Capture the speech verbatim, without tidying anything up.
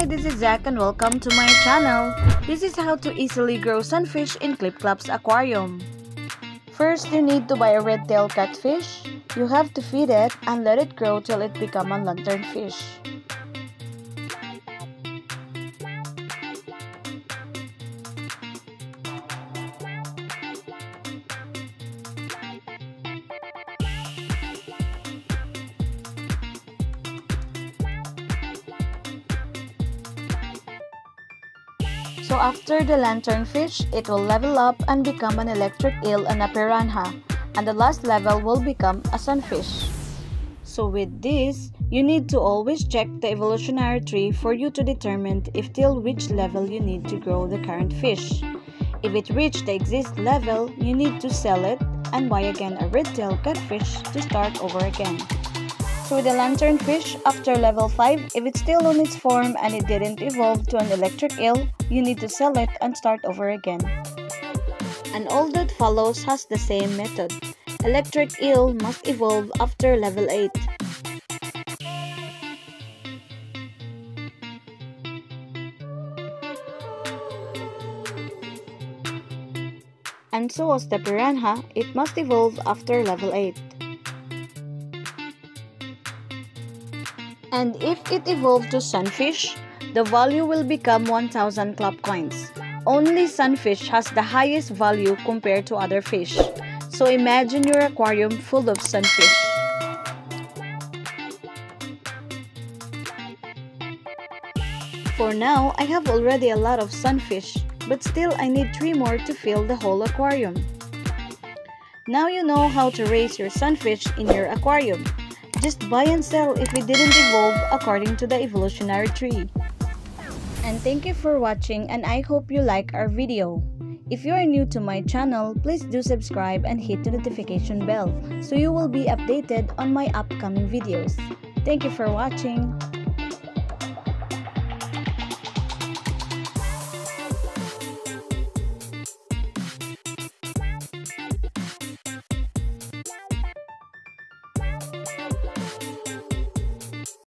Hi, this is Zach and welcome to my channel. This is how to easily grow sunfish in ClipClaps aquarium. First, you need to buy a red-tail catfish. You have to feed it and let it grow till it becomes a lantern fish. So after the lanternfish, it will level up and become an electric eel and a piranha, and the last level will become a sunfish. So with this, you need to always check the evolutionary tree for you to determine if till which level you need to grow the current fish. If it reached the exist level, you need to sell it and buy again a red-tail catfish to start over again. So with the lanternfish, after level five, if it's still on its form and it didn't evolve to an electric eel, you need to sell it and start over again. And all that follows has the same method. Electric eel must evolve after level eight. And so as the piranha, it must evolve after level eight. And if it evolved to sunfish, the value will become one thousand club coins. Only sunfish has the highest value compared to other fish. So imagine your aquarium full of sunfish. For now, I have already a lot of sunfish, but still I need three more to fill the whole aquarium. Now you know how to raise your sunfish in your aquarium. Just buy and sell if it didn't evolve according to the evolutionary tree. And thank you for watching, and I hope you like our video. If you are new to my channel, please do subscribe and hit the notification bell so you will be updated on my upcoming videos. Thank you for watching.